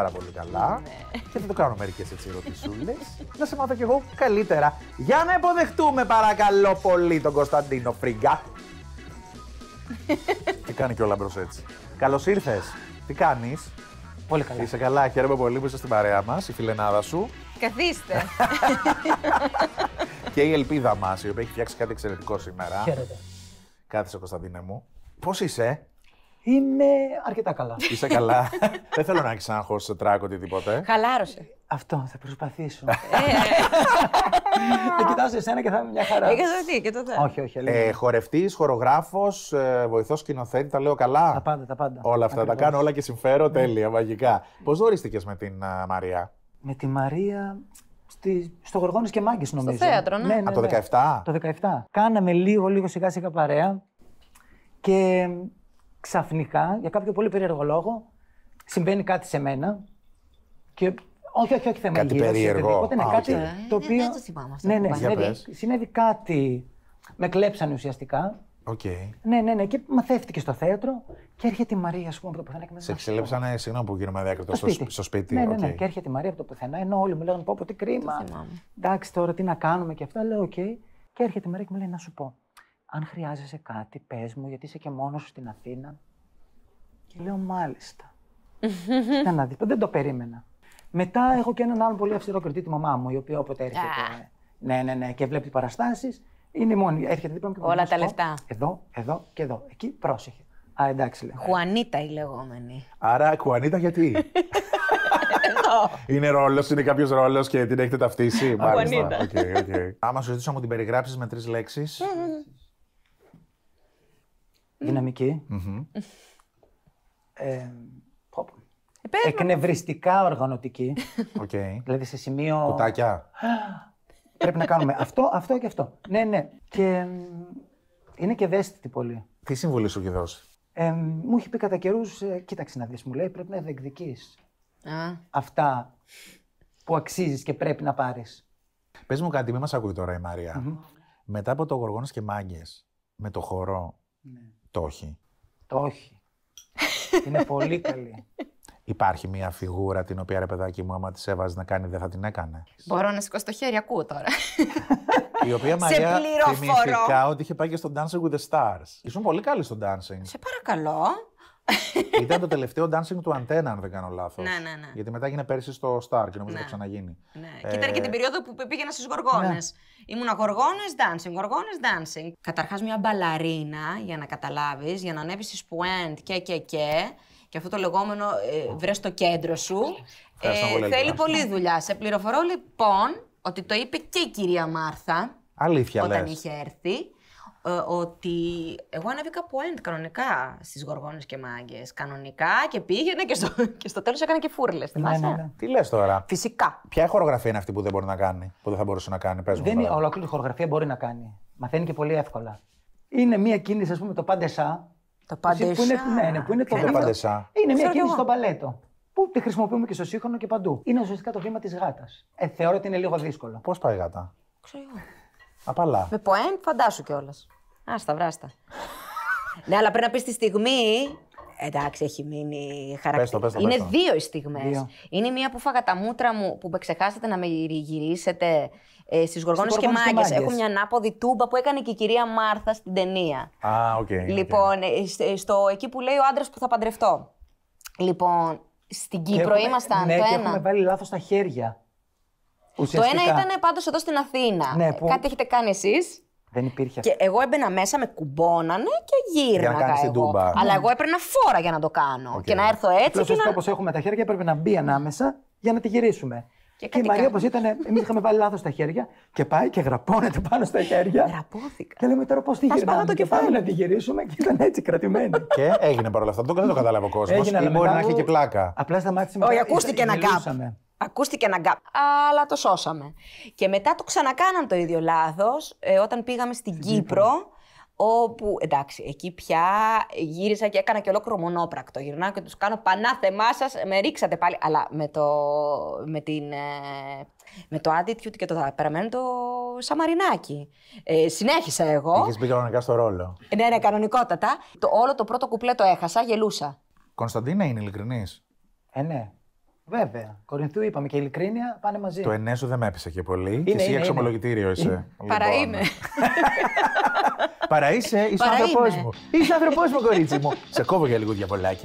Πάρα πολύ καλά. Ναι. Και θα το κάνω μερικές έτσι ερωτησούλες. Να σε μάθω κι εγώ καλύτερα. Για να υποδεχτούμε παρακαλώ πολύ τον Κωνσταντίνο Φρίγκα. Τι κάνει κιόλα μπρος έτσι. Καλώς ήρθες. Τι κάνεις. Πολύ καλά. Είσαι καλά. Χαίρομαι πολύ που είσαι στην παρέα μας, η φιλενάδα σου. Καθίστε. Και η ελπίδα μας, η οποία έχει φτιάξει κάτι εξαιρετικό σήμερα. Χαίρετε. Κάθισε, Κωνσταντίνε μου. Πώς είσαι. Είμαι αρκετά καλά. Είσαι καλά. Δεν θέλω να έχεις άγχος, τράκ, οτιδήποτε. Χαλάρωσε. Αυτό, θα προσπαθήσω. Θα κοιτάζω εσένα και θα είμαι μια χαρά. Όχι. Χορευτής, χορογράφος, βοηθός σκηνοθέτη, τα λέω καλά. Τα πάντα, τα πάντα. Όλα αυτά τα κάνω όλα και συμφέρω τέλεια, μαγικά. Πώς γνωρίστηκες με την Μαρία. Με τη Μαρία. Στο Γοργόνες και Μάγκες, νομίζω. Στο θέατρο, ναι. Από το 17. Το 17. Κάναμε λίγο σιγά παρέα και. Ξαφνικά, για κάποιο πολύ περίεργο λόγο, συμβαίνει κάτι σε μένα και όχι θα με γύρω. Κάτι περίεργο. Οπότε είναι κάτι το οποίο... Δεν το θυμάμαι αυτό. Ναι, συνέβη κάτι. Με κλέψανε ουσιαστικά. Οκ. Ναι, και μαθεύτηκε στο θέατρο και έρχεται η Μαρία, ας πούμε, από το πουθενά. Σε ξελέψανε, συγγνώμη που γίνομαι αδιάκριτο, στο σπίτι. Ναι, και έρχεται η Μαρία από το πουθενά, ενώ όλοι μου λέγανε πω, τι κρίμα. Εντάξει, τώρα τι να κάνουμε και αυτά. Λέω, οκ. Και έρχεται η Μαρία και μου λέει να σου πω. Αν χρειάζεσαι κάτι, πες μου, γιατί είσαι και μόνος σου στην Αθήνα. Και λέω, μάλιστα. Δεν το περίμενα. Μετά έχω και έναν άλλον πολύ αυστηρό κριτή, τη μαμά μου, η οποία όποτε έρχεται. Ναι, και βλέπει παραστάσεις. Είναι η μόνη. Έρχεται δίπλα μου και μου λέει: όλα τα λεφτά. Εδώ και εδώ. Εκεί πρόσεχε. Α, εντάξει, λέω. Χουανίτα η λεγόμενη. Άρα, Χουανίτα γιατί. Είναι ρόλος, είναι κάποιος ρόλος και την έχετε ταυτίσει. Μάλιστα. Άμα σου ζητήσω να μου την περιγράψεις με 3 λέξεις. Δυναμική. Εκνευριστικά οργανωτική. Δηλαδή σε σημείο. Κουτάκια. Πρέπει να κάνουμε αυτό και αυτό. Ναι. Και είναι και ευαίσθητη πολύ. Τι συμβουλή σου έχει δώσει. Μου είχε πει κατά καιρούς, κοίταξε να δεις, μου λέει, πρέπει να διεκδικείς αυτά που αξίζεις και πρέπει να πάρεις. Πες μου κάτι, μην μας ακούει τώρα η Μαρία. Μετά από το Γοργόνες και Μάγκες, με το χορό. Το όχι. Το όχι. Είναι πολύ καλή. Υπάρχει μια φιγούρα την οποία, ρε παιδάκι μου, άμα τη έβαζε να κάνει, δεν θα την έκανε. Μπορώ να σηκώσω το χέρι, ακούω τώρα. Η οποία Μαρία θυμήθηκα ότι είχε πάει και στο Dancing with the Stars. Ήσουν πολύ καλή στο dancing. Σε παρακαλώ. Ήταν το τελευταίο dancing του Αντένα, αν δεν κάνω λάθος. Ναι. Γιατί μετά έγινε πέρσι στο Star και νομίζω θα ξαναγίνει. Ναι. Και ήταν και την περίοδο που πήγαινα στις Γοργόνες. Ναι. Ήμουνα Γοργόνες dancing. Καταρχάς, μια μπαλαρίνα, για να καταλάβεις, για να ανέβεις στις πουέντ και αυτό το λεγόμενο βρες το κέντρο σου. Θέλει πολλή δουλειά. Σε πληροφορώ λοιπόν ότι το είπε και η κυρία Μάρθα. Αλήθεια, όταν είχε έρθει. Ότι εγώ ανέβηκα από end κανονικά στις Γοργόνες και Μάγκες. Κανονικά και πήγαινε και στο τέλος έκανα και φούρλες. Ναι. Τι λες τώρα. Φυσικά. Ποια χορογραφία είναι αυτή που δεν μπορεί να κάνει, που δεν θα μπορούσε να κάνει. Πες μου. Δεν είναι ολόκληρη χορογραφία μπορεί να κάνει. Μαθαίνει και πολύ εύκολα. Είναι μία κίνηση, ας πούμε, το παντεσά. Το παντεσά. Που είναι το παντεσά. Είναι μία κίνηση στο παλέτο. Που τη χρησιμοποιούμε και στο σύγχρονο και παντού. Είναι ουσιαστικά το βήμα της γάτας. Θεωρώ ότι είναι λίγο δύσκολο. Πώς πάει η γάτα. Ξέρω εγώ. Απαλά. Με ποέν, φαντάσου κιόλας. Άστα, βράστα. Ναι, αλλά πρέπει να πεις τη στιγμή. Εντάξει, έχει μείνει χαρακτηριστικό. Είναι πες το. Δύο οι στιγμές. Είναι μία που φάγα τα μούτρα μου που με ξεχάσετε να με γυρίσετε στις Γοργόνες και Μάγκες. Έχω μια ανάποδη τούμπα που έκανε και η κυρία Μάρθα στην ταινία. Λοιπόν, εκεί που λέει ο άντρας που θα παντρευτώ. Λοιπόν, στην Κύπρο ήμασταν. Ναι, και έχουμε βάλει λάθος τα χέρια. Ουσιαστικά. Το ένα ήταν πάντως εδώ στην Αθήνα. Ναι, που... Κάτι έχετε κάνει εσείς. Δεν υπήρχε. Και εγώ έμπαινα μέσα, με κουμπώνανε και γύρναγα εγώ. Αλλά εγώ έπαιρνα φόρα για να το κάνω. Και να έρθω έτσι. Όπως έχουμε τα χέρια, έπρεπε να μπει ανάμεσα για να τη γυρίσουμε. Και η Μαρία, όπως ήταν, εμείς είχαμε βάλει λάθος τα χέρια και πάει και γραπώνεται πάνω στα χέρια. Γραπώθηκα. Και λέμε τώρα πώς τη γυρνάμε. Και πάμε να τη γυρίσουμε και ήταν έτσι κρατημένη. Και έγινε παρόλα αυτά. Δεν το κατάλαβε ο κόσμος. Ή μπορεί να έχει και πλάκα. Απλά σταμάτησε. Όχι, ακούστηκε ένα κάπου. Ακούστηκε ένα γκάπ, αλλά το σώσαμε. Και μετά το ξανακάναν το ίδιο λάθος, όταν πήγαμε στην Κύπρο, όπου, εντάξει, εκεί πια γύρισα και έκανα και ολόκληρο μονόπρακτο. Γυρνάω και τους κάνω πανάθεμά σας, με ρίξατε πάλι, αλλά με το attitude και το παραμένω το σαμαρινάκι. Συνέχισα εγώ. Είχες μπει κανονικά στο ρόλο. Ναι, κανονικότατα. Όλο το πρώτο κουπλέ το έχασα, γελούσα. Κωνσταντίνα, είναι ειλικρινής. Ναι. Βέβαια. Κορινθίου είπαμε και ειλικρίνεια πάνε μαζί. Το ενέσου δεν με έπεσε και πολύ. Και εσύ αξιωμολογητήριο είσαι. Παραείμαι. Παραείσαι, είσαι άνθρωπος μου. Είσαι άνθρωπος μου, κορίτσι μου. Σε κόβω για λίγο διαβολάκια.